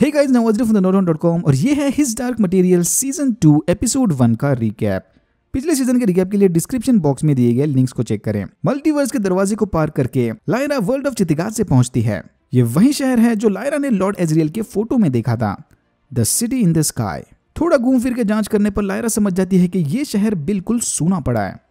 Hey guys, now Azri from thenotion.com और ये है His Dark Materials season 2 episode 1 का रिकैप। पिछले सीजन के रिकैप के लिए डिस्क्रिप्शन बॉक्स में दिए गए लिंक्स को चेक करें। मल्टीवर्स के दरवाजे को पार करके लायरा वर्ल्ड ऑफ चितिगात से पहुंचती है। ये वही शहर है जो लायरा ने लॉर्ड एजरियल के फोटो में देखा था, the city in the sky. थोड़ा घूम फिर के जांच करने पर लायरा समझ जाती है कि ये शहर बिल्कुल सूना पड़ा है।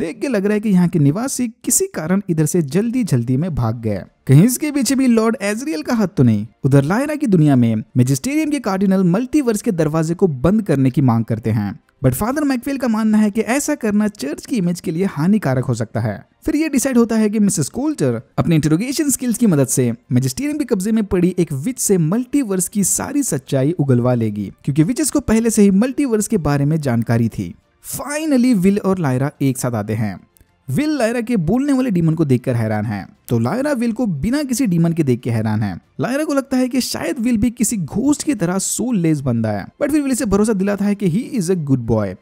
देख के लग रहा है कि यहाँ के निवासी किसी कारण इधर से जल्दी जल्दी में भाग गए। कहीं इसके पीछे भी लॉर्ड एजरियल का हाथ तो नहीं। उधर लायरा की दुनिया में मैजिस्टेरियम के कार्डिनल मल्टीवर्स के दरवाजे को बंद करने की मांग करते हैं, बट फादर मैकफेल का मानना है कि ऐसा करना चर्च की इमेज के लिए हानिकारक हो सकता है। फिर ये डिसाइड होता है कि मिसेस कोल्टर अपने इंटरोगेशन स्किल्स की मदद से मैजिस्टेरियम के कब्जे में पड़ी एक विच से मल्टीवर्स की सारी सच्चाई उगलवा लेगी, क्योंकि विचेस को पहले से ही मल्टीवर्स के बारे में जानकारी थी। फाइनली विल और लायरा एक साथ आते हैं। विल लायरा के बोलने वाले डीमन को देखकर हैरान है, तो लायरा विल को बिना किसी डीमन के देख के हैरान है। लायरा को लगता है कि शायद विल भी किसी घोस्ट की तरह सोललेस बंदा है, बट फिर विल इसे भरोसा दिलाता है कि he is a good boy.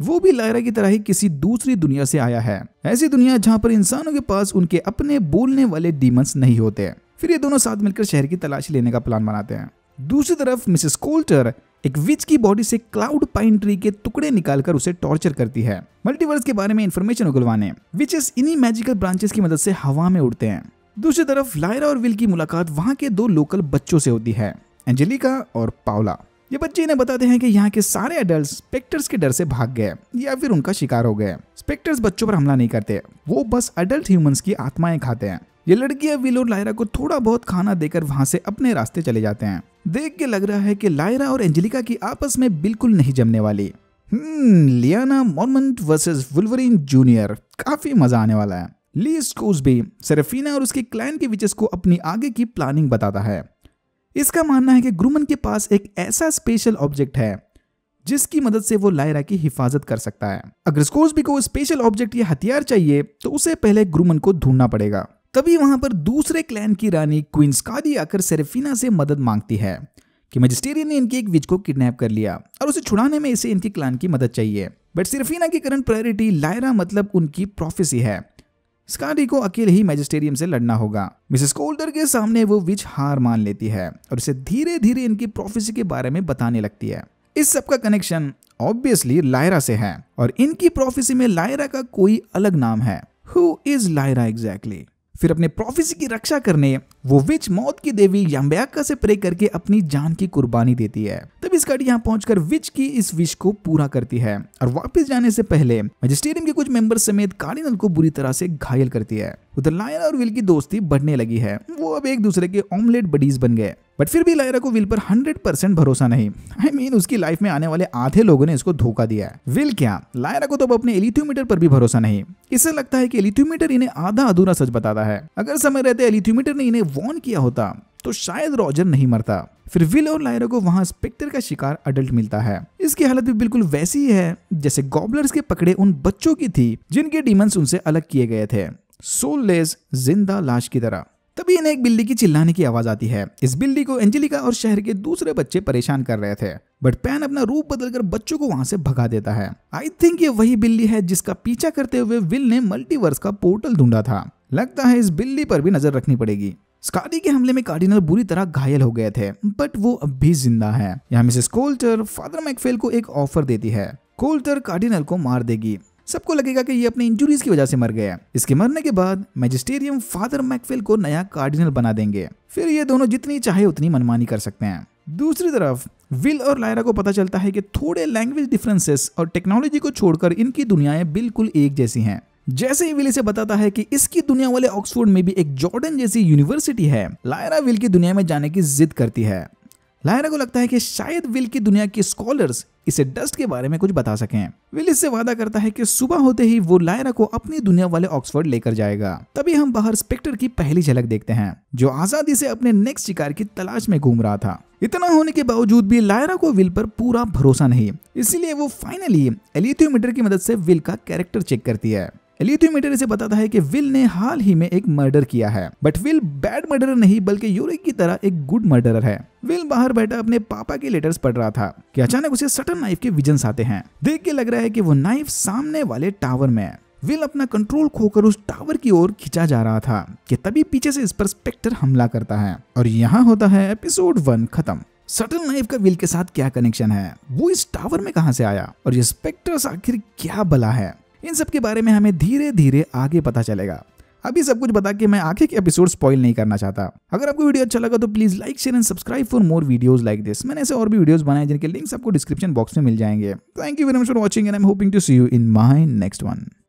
वो भी लायरा की तरह ही किसी दूसरी दुनिया से आया है, ऐसी दुनिया जहाँ पर इंसानों के पास उनके अपने बोलने वाले डीमंस नहीं होते। फिर ये दोनों साथ मिलकर शहर की तलाशी लेने का प्लान बनाते हैं। दूसरी तरफ मिसेस कोल्टर एक विच की बॉडी से क्लाउड पाइन ट्री के टुकड़े निकालकर उसे टॉर्चर करती है, मल्टीवर्स के बारे में इंफॉर्मेशन उगलवाने। विचेस इन्हीं मैजिकल ब्रांचेस की मदद से हवा में उड़ते हैं। दूसरी तरफ लायरा और विल की मुलाकात वहाँ के दो लोकल बच्चों से होती है, एंजेलिका और पाउला। ये बच्चे इन्हें बताते हैं कि यहाँ के सारे एडल्ट स्पेक्टर्स के डर से भाग गए या फिर उनका शिकार हो गए। स्पेक्टर्स बच्चों पर हमला नहीं करते, वो बस अडल्ट ह्यूमंस की आत्माएं खाते हैं। ये लड़कियां विल और लायरा को थोड़ा बहुत खाना देकर वहां से अपने रास्ते चले जाते हैं। देख के लग रहा है कि लायरा और एंजेलिका की आपस में बिल्कुल नहीं जमने वाली। Lyanna Mormont versus Wolverine junior, काफी मजा आने वाला है। ली स्कूज़बी सेरेफिना और उसके क्लैन के विचेस को अपनी आगे की प्लानिंग बताता है। इसका मानना है कि ग्रुमन के पास एक ऐसा स्पेशल ऑब्जेक्ट है जिसकी मदद से वो लायरा की हिफाजत कर सकता है। अगर स्कूज़बी को स्पेशल ऑब्जेक्ट या हथियार चाहिए तो उसे पहले ग्रुमन को ढूंढना पड़ेगा। तभी वहां पर दूसरे क्लैन की रानी क्वीन स्कादी आकर सेरेफिना से मदद मांगती है कि मैजिस्टेरियम ने इनकी एक विच को किडनैप कर लिया और उसे छुड़ाने में इसे इनकी क्लैन की मदद चाहिए। बट सेरेफिना की करंट प्रायोरिटी लायरा मतलब उनकी प्रोफेसी है। स्कादी को अकेले ही मैजिस्टेरियम से लड़ना होगा। मिसेस कोल्टर के सामने वो विच हार मान लेती है और उसे धीरे धीरे इनकी प्रोफेसी के बारे में बताने लगती है। इस सबका कनेक्शन ऑब्वियसली लायरा से है और इनकी प्रोफेसी में लायरा का कोई अलग नाम है। Who is Lyra exactly? फिर अपने प्रोफेसी की रक्षा करने वो विच मौत की देवी याम्बे-अक्का से प्रे करके अपनी जान की कुर्बानी देती है। तब स्काडी यहाँ पहुंचकर विच की इस विश को पूरा करती है और वापस जाने से पहले मैजिस्टेरियम के कुछ मेंबर्स समेत कार्डिनल को बुरी तरह से घायल करती है। उधर लायरा और विल की दोस्ती बढ़ने लगी है, वो अब एक दूसरे के ऑमलेट बडीज बन गए। बट फिर भी लायरा को विल पर 100% भरोसा नहीं। I mean, उसकी लाइफ में आने वाले आधे लोगों ने इसको धोखा दिया है। विल क्या, लायरा को तो अब अपने एलिथ्योमीटर पर भी भरोसा नहीं। इससे लगता है कि एलिथ्योमीटर इन्हें आधा अधूरा सच बताता है। अगर समय रहते एलिथ्योमीटर ने इन्हें वार्न किया होता तो शायद रॉजर नहीं मरता। फिर विल और लायरा को वहां स्पेक्टर का शिकार अडल्ट मिलता है। इसकी हालत भी बिल्कुल वैसी ही है जैसे गॉबलर्स के पकड़े उन बच्चों की थी जिनके डीमंस उनसे अलग किए गए थे, सोललेस जिंदा लाश की तरह। तभी इन्हें एक बिल्ली की चिल्लाने की आवाज आती है। इस बिल्ली को एंजेलिका और शहर के दूसरे बच्चे परेशान कर रहे थे, बट पैन अपना रूप बदलकर बच्चों को वहां से भगा देता है। आई थिंक ये वही बिल्ली है जिसका पीछा करते हुए विल ने मल्टीवर्स का पोर्टल ढूंढा था। लगता है इस बिल्ली पर भी नजर रखनी पड़ेगी। स्कादी के हमले में कार्डिनल बुरी तरह घायल हो गए थे, बट वो अब भी जिंदा है। यहाँ मिसेस कोल्टर फादर मैकफेल को एक ऑफर देती है, कोल्टर कार्डिनल को मार देगी। सबको लगेगा कि ये अपने इंजुरीज की वजह से मर गया। इसके मरने के बाद मैजिस्टेरियम फादर मैकफेल को नया कार्डिनल बना देंगे। फिर ये दोनों जितनी चाहे उतनी मनमानी कर सकते हैं। दूसरी तरफ विल और लायरा को पता चलता है कि थोड़े लैंग्वेज डिफरेंसेस और टेक्नोलॉजी को छोड़कर इनकी दुनियाएं बिल्कुल एक जैसी हैं। जैसे ही विल इसे बताता है कि इसकी दुनिया वाले ऑक्सफोर्ड में भी एक जॉर्डन जैसी यूनिवर्सिटी है, लायरा विल की दुनिया में जाने की जिद करती है। लायरा को लगता है कि शायद विल की दुनिया के स्कॉलर्स इसे डस्ट के बारे में कुछ बता सकें। विल इससे वादा करता है कि सुबह होते ही वो लायरा को अपनी दुनिया वाले ऑक्सफोर्ड लेकर जाएगा। तभी हम बाहर स्पेक्टर की पहली झलक देखते हैं जो आजादी से अपने नेक्स्ट शिकार की तलाश में घूम रहा था। इतना होने के बावजूद भी लायरा को विल पर पूरा भरोसा नहीं, इसीलिए वो फाइनली एलिथ्योमीटर की मदद से विल का कैरेक्टर चेक करती है। एलिथ्योमीटर इसे बताता है कि विल ने हाल ही में एक मर्डर किया है, बट विल बैड मर्डरर नहीं बल्कि यूरिक की तरह एक गुड मर्डरर है। विल बाहर बैठा अपने पापा के लेटर्स पढ़ रहा था कि अचानक उसे सटन नाइफ के विजन्स आते हैं। देख के लग रहा है कि वो नाइफ सामने वाले टावर में है। विल अपना कंट्रोल खोकर उस टावर की ओर खींचा जा रहा था कि तभी पीछे से इस पर स्पेक्टर हमला करता है और यहाँ होता है एपिसोड 1 खत्म। सटन नाइफ का विल के साथ क्या कनेक्शन है, वो इस टावर में कहाँ से आया और ये स्पेक्टर्स आखिर क्या बला है, इन सब के बारे में हमें धीरे धीरे आगे पता चलेगा। अभी सब कुछ बता के मैं आखिर के एपिसोड स्पॉइल नहीं करना चाहता। अगर आपको वीडियो अच्छा लगा तो please like share and subscribe for more videos like this. मैंने ऐसे और भी वीडियोस बनाए जिनके लिंक्स आपको डिस्क्रिप्शन बॉक्स में मिल जाएंगे। Thank you very much for watching and I am hoping to see you in my next one.